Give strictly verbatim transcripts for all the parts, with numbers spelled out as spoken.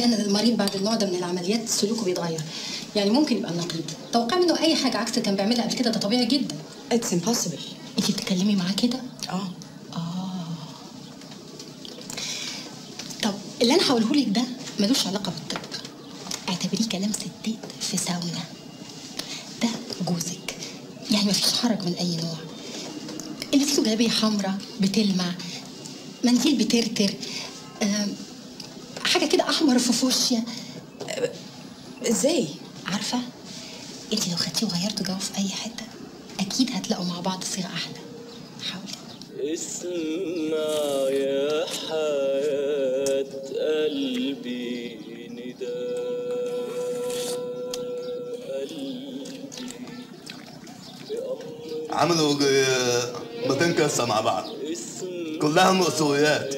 كان المريض بعد النوع ده من العمليات سلوكه بيتغير، يعني ممكن يبقى نقيض، توقع منه أي حاجة عكس اللي كان بيعملها قبل كده، ده طبيعي جدا. اتس امبوسيبل. أنتي بتتكلمي معاه كده؟ اه. اه. طب اللي أنا هقولهولك ده ملوش علاقة بالطب. اعتبريه كلام ستات في ساونا. ده جوزك. يعني مفيش حرج من أي نوع. لبسه جلابية حمراء بتلمع، منديل بترتر، حاجه كده احمر في فوشيا. ازاي؟ عارفه انت لو خدتيه وغيرتوا جو في اي حته اكيد هتلاقوا مع بعض صيغه احلى. حاولي. اسمع يا حياه قلبي نداء قلبي. عملوا بتنكسر مع بعض، كلها مأساويات،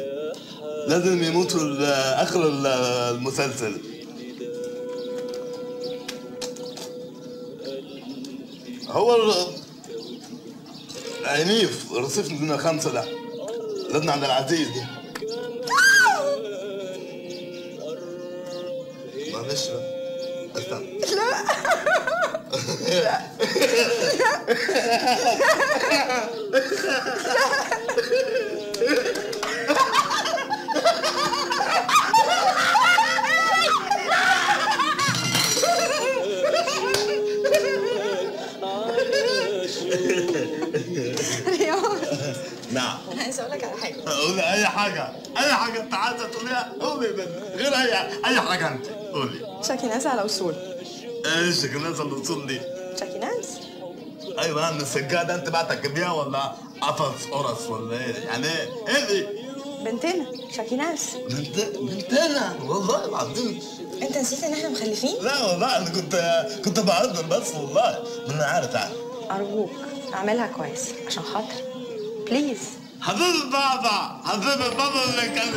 لازم يموتوا لآخر المسلسل. هو عنيف رصيف لنا خمسة ده، لازمنا عند العزيز دي. معلش استنى. لا لا لا نعم. انا عايزه اقول لك على حاجه. قولي اي حاجه، اي حاجه انت عايزه تقوليها قولي، غير اي اي حاجه انت قولي. شاكيناز على اصول. ايه شاكيناز على اصول دي؟ شاكيناز؟ ايوه انا السجاده ده انت بعتك بيها ولا قفص قرص ولا ايه؟ يعني ايه؟ ايه دي؟ بنتنا شاكيناز. بنت بنتنا والله العظيم. انت نسيت ان احنا مخلفين؟ لا والله انا كنت كنت بعذر بس والله، ما انا عارف يعني. ارجوك اعملها كويس عشان خاطري. بليز. حبيبي بابا، حبيبي بابا اللي كانت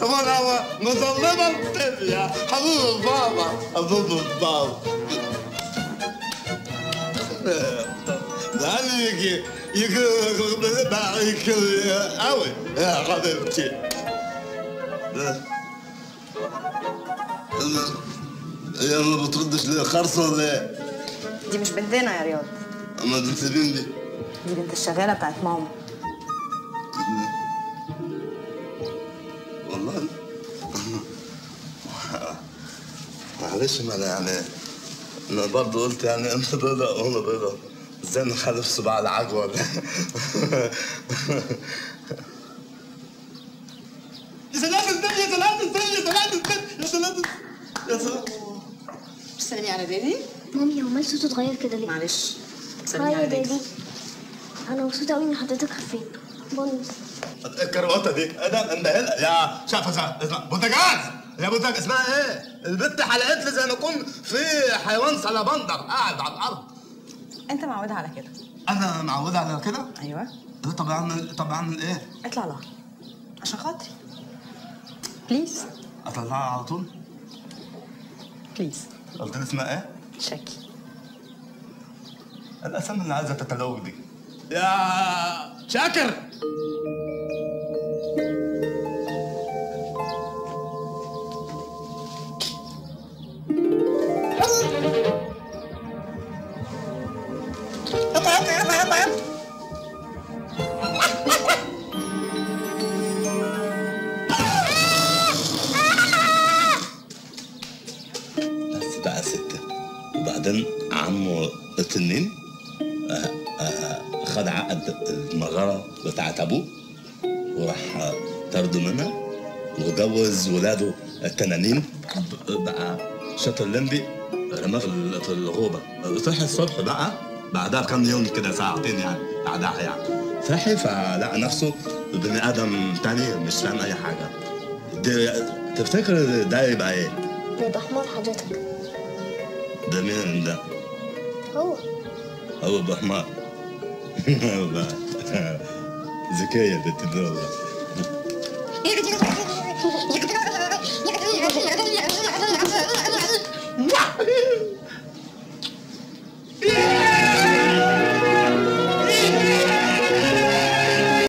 وانا مظلمه الدنيا، حبيبي بابا، حبيبي بابا. تعالي يجي يجي قوي يا حبيبتي. هي ما بتردش ليه، خرصه ولا ايه؟ دي مش بنتنا يا رياض. اما دي سيبين دي. دي بنت الشغاله بتاعت ماما. والله معلش، ما انا يعني انا برضه قلت يعني انا بيضه وانا بيضه، ازاي نخالف صباع العجوه ده؟ يا سلام يا سلام يا سلام يا سلام يا سلام. تسلمي على دادي؟ مامي هو مال صوته اتغير كده ليه؟ معلش تسلمي على دادي. أنا مبسوطة أوي إن حضرتك خفيت. بونز الكرواتة دي أنا مبهلة يا شافة شافة اسمها بوتاجاز يا بوتاجاز اسمها إيه؟ البت حلقت لي زي ما أكون في حيوان سلابندر قاعد على الأرض. أنت معودها على كده. أنا معودها على كده؟ أيوه. طب أعمل طب أعمل إيه؟ اطلع لها عشان خاطري. بليز. أطلعها على طول؟ بليز. قلت لي اسمها إيه؟ شاكي. الأسامي اللي عايزة تتلوج دي. يا شاكر بس بقى ستة، وبعدين عمو التنين خد عقد المغاره بتاعت ابوه وراح طرده منها وجوز ولاده التنانين، بقى شاطر اللمبي رماه في الغوبه. صحي الصبح بقى بعدها بكام يوم كده، ساعتين يعني بعدها يعني صحي فلقى نفسه بني ادم تاني مش فاهم اي حاجه. تفتكر ده يبقى ايه؟ ده حمار حضرتك. ده مين ده؟ هو هو ابو حمار. والله ذكية بنت الدولة.